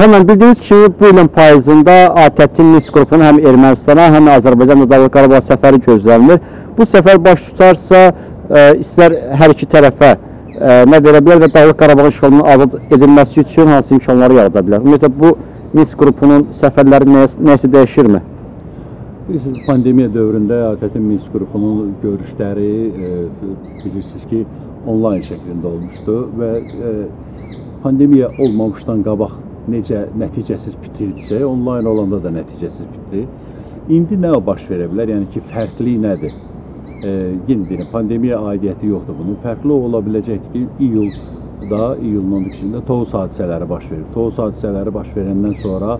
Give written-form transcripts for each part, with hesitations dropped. Hemen bildiğiniz kimi bu ilin payızında ATƏT-in Minsk qrupunun həm Ermənistana, həm Azərbaycanla Dağlıq Qarabağ səfəri gözlənilir. Bu səfər baş tutarsa, istər hər iki tərəfə nə verə bilər və Dağlıq Qarabağ işğalının azad edilməsi üçün hansı imkanları yarada bilər? Ümumiyyətlə, bu Minsk qrupunun səfərləri nəsə dəyişirmi? Bilirsiniz, pandemiya dövründə ATƏT-in Minsk qrupunun görüşləri, bilirsiniz ki, onlayn şəklində olmuşdu və pandemiya olmamışdan qabaq necə nəticəsiz bitirdisə, onlayn olanda da nəticəsiz bitdi. İndi nə baş verə bilər? Yəni ki, fərqli nədir? Yenə deyirəm, pandemiya aidiyyəti yoxdur bunun. Fərqli ola biləcək ki, iyulun 12-də Tovuz hadisələri baş verir. Tovuz hadisələri baş verəndən sonra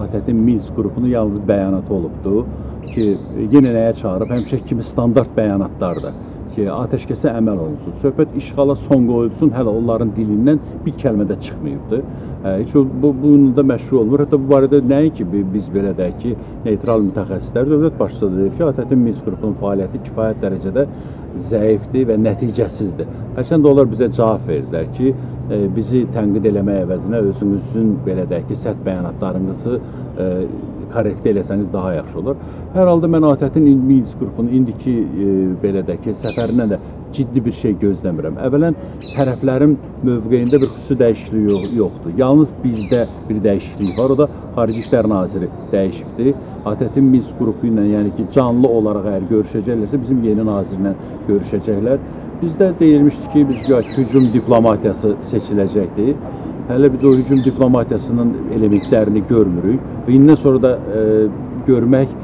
ATƏT-in Minsk qrupunun yalnız bəyanatı olubdur ki, yenə nəyə çağırıb? Həmişə kimi standart bəyanatlardır ki, ateşkesə əməl olunsun, söhbət işğala son qoyulsun, hələ onların dilindən bir kəlmə də çıxmayıbdır. Heç bununla da məşğul olmur. Hətta bu barədə nəyin ki, biz belə deyək ki, neytral mütəxəssislər dövlət başçısı da deyib ki, ATƏT-in Minsk qrupunun fəaliyyəti kifayət dərəcədə zəifdir və nəticəsizdir. Hərçəndə onlar bizə cavab verdilər ki, bizi tənqid eləmək əvəzinə özümüzün belə deyək ki, sərt bəyanatlarınızı korrekte eləsəniz daha yaxşı olur. Hər halda mən ATƏT-in Minsk qrupunun indiki səfərindən də ciddi bir şey gözləmirəm. Əvvələn, tərəflərin mövqeyində bir xüsusi dəyişiklik yoxdur. Yalnız bizdə bir dəyişiklik var, o da Xarici işlər naziri dəyişibdir. ATƏT-in Minsk qrupu ilə, yəni ki, canlı olaraq əgər görüşəcəklərsə, bizim yeni nazirlə görüşəcəklər. Bizdə deyilmişdi ki, biz hücum diplomatiyası seçiləcəkdir. Hələ biz o hücum diplomatiyasının elementlərini görmürük və indən sonra da görmək,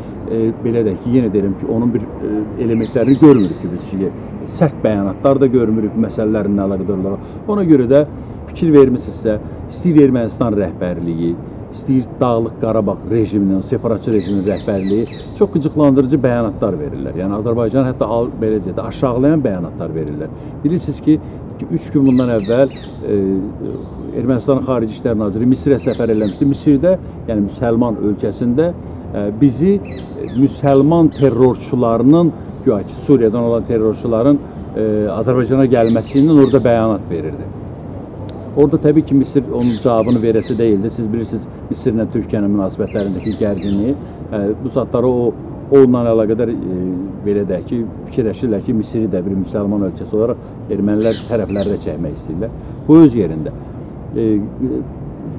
belə deyək ki, yenə deyirəm ki, onun bir elementlərini görmürük ki, biz sərt bəyanatlar da görmürük, məsələlərlə əlaqədar olaraq. Ona görə də fikir vermisinizsə, istəyir Ermənistan rəhbərliyi, istəyir Dağlıq Qarabağ rejiminin, separatçı rejiminin rəhbərliyi çox qıcıqlandırıcı bəyanatlar verirlər. Yəni, Azərbaycan hətta beləcə də aşağılayan bəyanatlar verirlər. Bilirsiniz ki, 3 gün bundan əvvəl Ermənistanın Xarici işlər naziri Misirə səfər eləmişdi. Misirdə, yəni müsəlman ölkəsində bizi müsəlman terrorçularının, güya ki, Suriyadan olan terrorçuların Azərbaycana gəlməsindən orada bəyanat verirdi. Orada təbii ki, Misir onun cavabını verəsi deyildi. Siz bilirsiniz, Misirlə Türkiyənin münasibətlərindəki gərginliyi, bu saatları onunla əlaqədar belə deyək ki, fikirləşirlər ki, Misiri də bir müsəlman ölkəsi olaraq ermənilər tərəflərdə çəkmək istəyirlər. Bu öz yerində.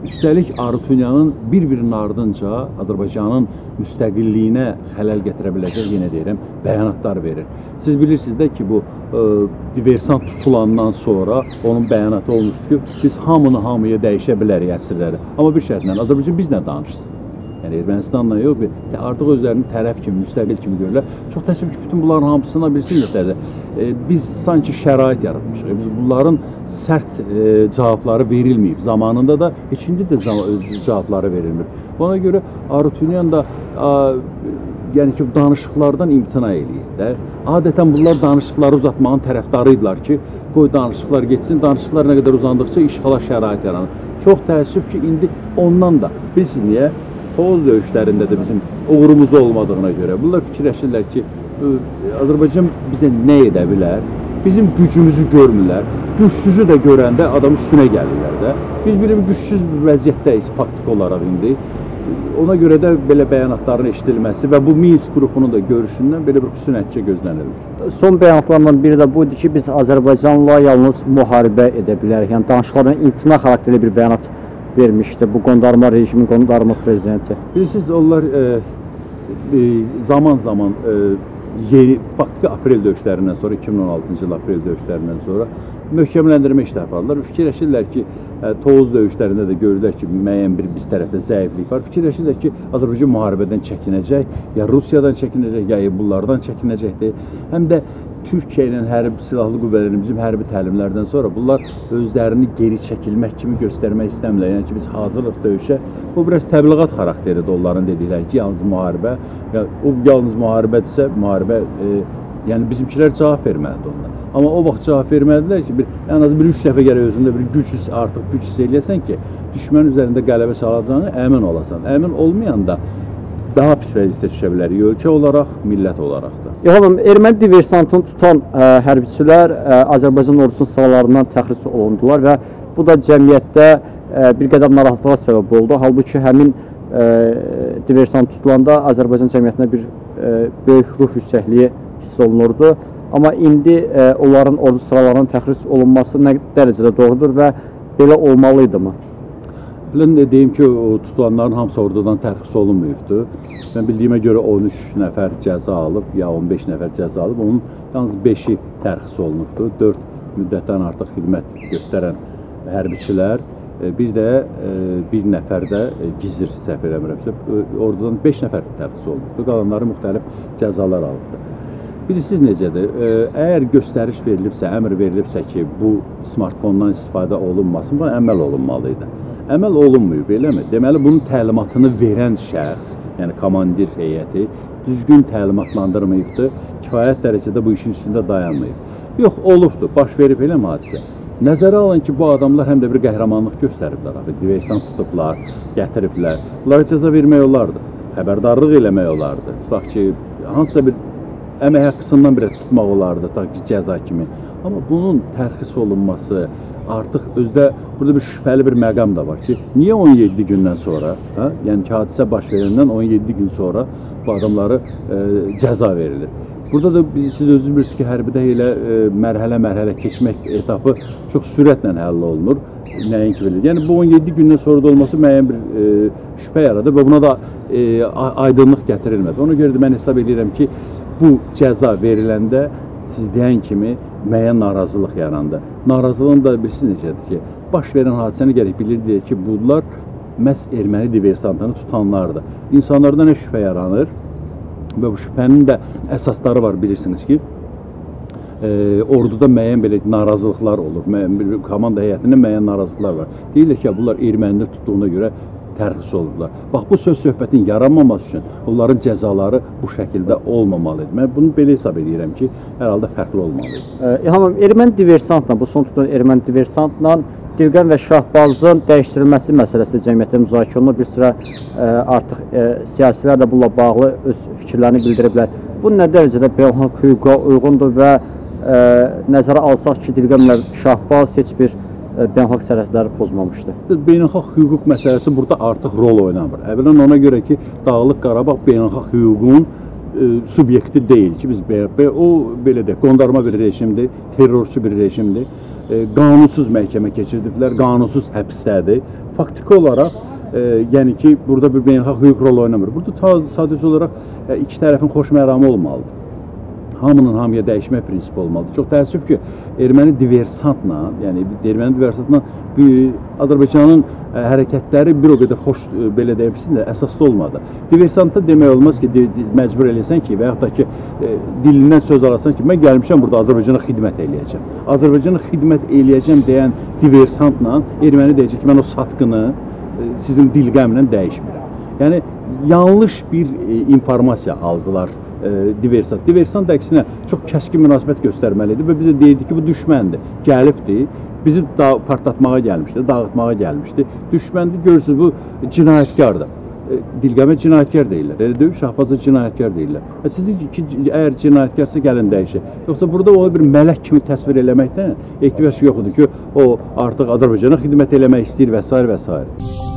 Üstəlik, Arutyunyanın bir-birinin ardınca Azərbaycanın müstəqilliyinə xələl gətirə biləcək, yenə deyirəm, bəyanatlar verir. Siz bilirsiniz də ki, bu diversant tutulandan sonra onun bəyanatı olmuşdur ki, biz hamıya dəyişə bilərik əsrləri. Amma bir şərtlə, Azərbaycan biz nə danışsın? Yəni, Ermənistanla yox, artıq özlərini tərəf kimi, müstəqil kimi görürlər. Çox təəssüf ki, bütün bunların hamısına bilsinlər. Biz sanki şərait yaratmışıq. Biz bunların sərt cavabları verilməyib. Zamanında da, içində də cavabları verilmir. Ona görə Arutyunyan da danışıqlardan imtina eləyir. Adətən bunlar danışıqları uzatmağın tərəfdarı idilər ki, qoy danışıqlar geçsin, danışıqlar nə qədər uzandıqca işğala şərait yaranır. Çox təəssüf ki, indi ondan da, bilsin niyə? Tovuz döyüşlərində də bizim uğurumuz olmadığına görə bunlar fikirləşirlər ki, Azərbaycan bizə nə edə bilər? Bizim gücümüzü görmürlər, gücsüzü də görəndə adam üstünə gəlirlər də. Biz bilim gücsüz bir vəziyyətdəyiz faktik olaraq indi. Ona görə də belə bəyanatların eşidilməsi və bu Minsk qrupunun da görüşündən belə bir xüsusi nəticə gözlənilir. Son bəyanatlarından biri də budur ki, biz Azərbaycanla yalnız müharibə edə bilərik. Yəni, danışıqların imtina xarakterli bir bəyanat vermişdi bu qondarma rejimin qondarma prezidenti. Bilirsiniz, onlar zaman-zaman faktiki aprel döyüşlərindən sonra, 2016-cı il aprel döyüşlərindən sonra möhkəmləndirmə işləri aparırlar. Fikirləşirlər ki, Tovuz döyüşlərində də görürlər ki, müəyyən bir biz tərəfdə zəiflik var. Fikirləşirlər ki, Azərbaycan müharibədən çəkinəcək, ya Rusiyadan çəkinəcək, ya bunlardan çəkinəcəkdir. Həm də Türkiyə ilə hərbi silahlı qüvvələrinin bizim hərbi təlimlərdən sonra bunlar özlərini geri çəkilmək kimi göstərmək istəmirlər. Yəni ki, biz hazırlıq döyüşə, bu biraz təbliğat xarakteridir onların dedikləri ki, yalnız müharibə, o yalnız müharibədirsə, müharibə, yəni bizimkilər cavab verməlidir onlar. Amma o vaxt cavab vermədilər ki, ən az bir üç dəfə gərək özündə artıq güc hiss eləyəsən ki, düşmənin üzərində qələbə çalacağını əmin olasan. Əmin olmayanda daha pis vəziyyətə düşə bilərik, ölkə olaraq, millət olaraq da. Yoxam, erməni diversantını tutan hərbçilər Azərbaycan ordusunun sıralarından təxris olundular və bu da cəmiyyətdə bir qədər narahatlığa səbəb oldu. Halbuki həmin diversan tutulanda Azərbaycan cəmiyyətinə bir böyük ruh yüksəkliyi hiss olunurdu. Amma indi onların ordu sıralarının təxris olunması nə dərəcədə doğrudur və belə olmalıydı mı? Mən də deyim ki, tutulanların hamısı ordudan tərxis olunmayıbdır. Mən bildiyimə görə 13 nəfər cəza alıb, ya 15 nəfər cəza alıb, onun yalnız 5-i tərxis olunubdur. 4 müddətdən artıq xidmət göstərən hərbiçilər, bir də bir nəfər də gizir səhv eləmirəmsə, ordudan 5 nəfər tərxis olunubdur. Qalanları müxtəlif cəzalar alıbdır. Bilirsiniz necədir? Əgər göstəriş verilibsə, əmr verilibsə ki, bu smartfondan istifadə olunmasın, buna əməl olunmalıydı. Əməl olunmuyub, eləmi? Deməli, bunun təlimatını verən şəxs, yəni komandir heyəti, düzgün təlimatlandırmayıbdır, kifayət dərəcədə bu işin üstündə dayanmayıb. Yox, olubdur, baş verib eləmi hadisə? Nəzərə alın ki, bu adamlar həm də bir qəhrəmanlıq göstəriblər, diversan tutublar, gətiriblər. Bunlara cəza vermək olardı, xəbərdarlıq eləmək olardı. Tutaq ki, hansısa bir əmək haqqısından birə tutmaq olardı, ta ki, cəza kimi. Amma bunun tərxis olunması artıq özdə, burada bir şübhəli bir məqam da var ki, niyə 17 gündən sonra, yəni ki, hadisə baş verəndən 17 gün sonra bu adamları cəza verilir. Burada da siz özünüz bilirsiniz ki, hərbidə elə mərhələ-mərhələ keçmək etapı çox sürətlə həll olunur, nəinki verir. Yəni, bu 17 gündən sonra da olması müəyyən bir şübhə yaradır və buna da aydınlıq gətirilməz. Ona görə də mən hesab edirəm ki, bu cəza veriləndə siz deyən kimi müəyyən narazılıq yarandı. Narazılığın da birisi necədir ki, baş verən hadisəni gərək bilirdik ki, bunlar məhz erməni diversantını tutanlardır. İnsanlarda nə şübhə yaranır? Və bu şübhənin də əsasları var, bilirsiniz ki, orduda müəyyən belə narazılıqlar olur, komanda heyətində müəyyən narazılıqlar var. Deyirlər ki, bunlar ermənini tutduğuna görə tərxis olurlar. Bax, bu söz söhbətin yaranmaması üçün onların cəzaları bu şəkildə olmamalıdır. Mən bunu belə hesab edirəm ki, hər halda fərqli olmalıdır. İlhamım, erməni diversantla, bu son tutulan erməni diversantla Dilqan və Şahbazın dəyişdirilməsi məsələsi cəmiyyətdə müzakirə olunur. Bir sıra artıq siyasilər də bununla bağlı öz fikirlərini bildiriblər. Bu nə dərəcədə beynəlxalq hüquqa uyğundur və nəzərə alsaq ki, Dilqan və Şahbaz heç bir beynəlxalq sərhədləri pozmamışdı. Beynəlxalq hüquq məsələsi burada artıq rol oynamır. Əvvələn ona görə ki, Dağlıq Qarabağ beynəlxalq hüququn subyekti deyil ki, biz BHP, o belə deyək, qondarma bir rejimdir, terrorçu bir rejimdir, qanunsuz məhkəmə keçirdiblər, qanunsuz həbsdədir. Faktiki olaraq, yəni ki, burada bir beynəlxalq hüquq rol oynamır. Burada sadəcə olaraq iki tərəfin xoş məramı olmalıdır. Hamının hamıya dəyişmək prinsipi olmalıdır. Çox təəssüf ki, erməni diversantla, yəni erməni diversantla Azərbaycanın hərəkətləri bir o qədər xoş, belə deyəbilsin də, əsaslı olmadı. Diversantda demək olmaz ki, məcbur eləsən ki, və yaxud da ki, dilindən söz alasan ki, mən gəlmişəm burada Azərbaycana xidmət eləyəcəm. Azərbaycana xidmət eləyəcəm deyən diversantla erməni deyəcək ki, mən o satqını sizin dilqəmlə dəyişmirəm. Yəni, yanlış bir informasiya aldılar. Diversant da əksinə çox kəskin münasibət göstərməlidir və bizə deyirdi ki, bu düşməndir, gəlibdir, bizi partlatmağa gəlmişdi, dağıtmağa gəlmişdi, düşməndir, görürsünüz, bu cinayətkardır. Dilqəmə cinayətkar deyirlər, elə deyib, Şahbazda cinayətkar deyirlər. Siz deyirik ki, əgər cinayətkarsa gəlin dəyişək. Yoxsa burada onu bir mələk kimi təsvir eləməkdən ehtiyac yoxdur ki, o artıq Azərbaycana xidmət eləmək istəyir və s.